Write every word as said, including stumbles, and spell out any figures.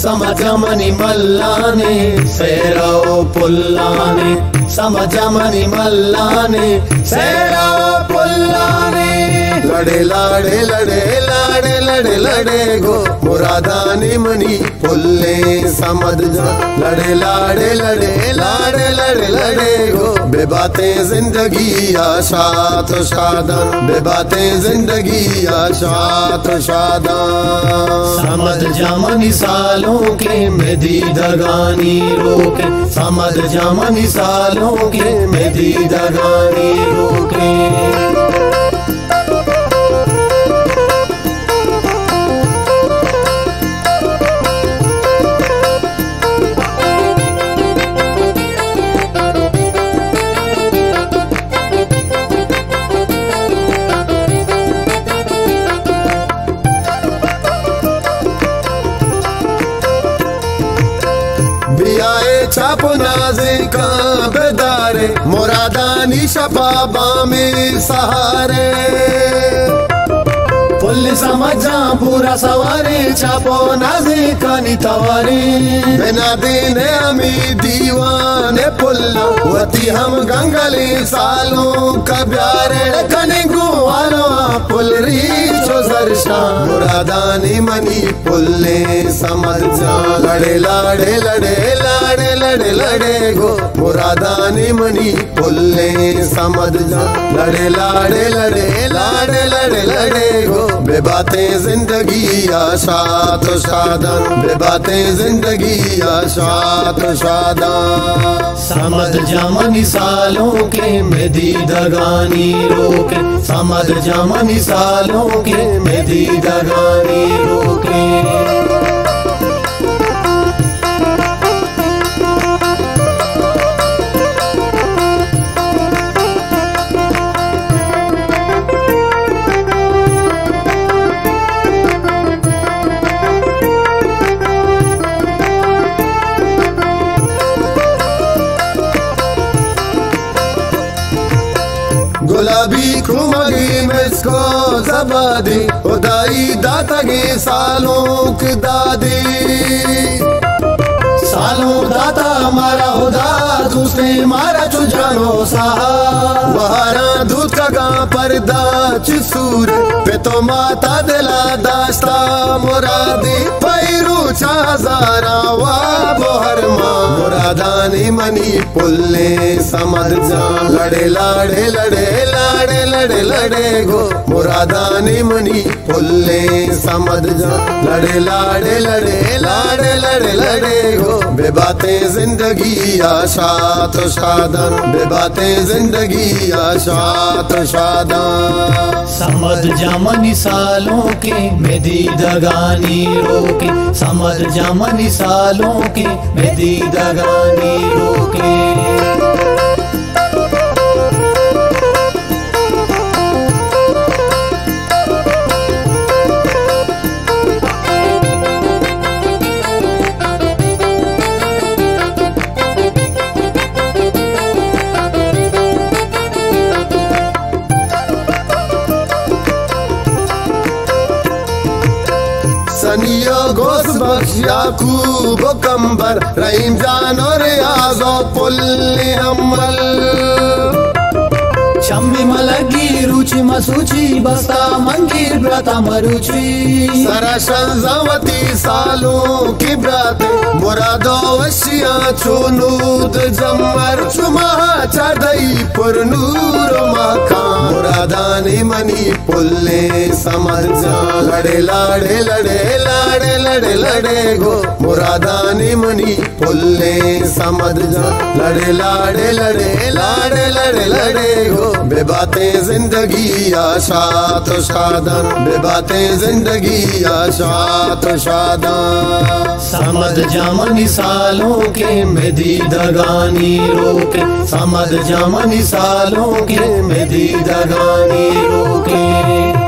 समझमनी मल्लाने सेराओ पुल्लाने, समझमनी मल्लाने सेराओ पुल्लाने। लड़े लाड़े लड़े लाड़े लड़े लड़े गो मुरादानी मनी पुल्ले समझ जा। लड़े लाड़े लड़े लाड़े लड़े लड़े गो बेबातें जिंदगी आशा तो शादान, बेबातें जिंदगी आशा तो शादान। समझ जामनी सालों के में दीदगानी रोके, समझ जामनी सालों के में दीदगानी रोके। छाप नाजे का बेदारे मुरादानी शबाबा में सहारे पुल समझा पूरा सवारे। छापो नाजे का नितवारे बिना देने हमें दीवाने पुल्लो वती हम गंगले सालों का प्यारे कने गुआलो पुल री मुरादानी मनी पुल्ले समझ जा। लड़े लाड़े लड़े लाड़े लड़े लड़े गो मुरादानी मनी पुल्ले समझ जा। लड़े लाड़े लड़े लाड़े लड़े लड़े गो बेबातें जिंदगी आशा तो शादान, बेबातें जिंदगी आशा तो शादान। समझ जा मनी सालों के में दीदगानी रोके, समझ जा मनी सालों के में दीदगानी रोके। गुलाबी खुमरी मुझको जबादी उदाई दातगे सालों की दादी, सालों दाता हमारा खुदा उसने मारा चुजानो सहा। वहारा दूध का गा पर्दा चूर पे तो माता दिला दास्ता मुरादी पैरू चाहजारा वाहर माँ मुरादानी मनी पुल्ले समझ जा। लड़े लाड़े लड़े लाड़े लड़े लड़े गो मुरादानी मनी पुल्ले समझ जा। लड़े लाड़े लड़े लाड़े लड़े लड़े गो बेबातें जिंदगी आशा तो शादान, बेबातें जिंदगी आशा तो शादान। समझ जा मनी सालों के में दीदगानी रोके, समझ जा मनी सालों के में दीदगानी रोके। सनियो गोस बख्श याकूब कंबर रहीम जानो रियाजो पुल्ले हमल शम्मी मलगी रुचि मसूची बस्ता मंगीर ब्रता मरुची। सराशन जावती सालों की ब्रत मुरादो वशिया चुनूद जम्मर चुमा चढ़ई पर नूर मका मुरादानी मनी पुल्ले समझ जा। लड़े लाड़े लड़े लाड़े लड़े लड़े गो मुरादानी मनी पुल्ले समझ जा। लड़े लाड़े लड़े लाड़े लड़े लड़े गो बेबातें जिंदगी आशा तो शादान, बेबातें जिंदगी आशा तो शादान। समझ जा मनी सालों के में दीदगानी रोके, समझ जा मनी सालों के में दीदगानी रोके।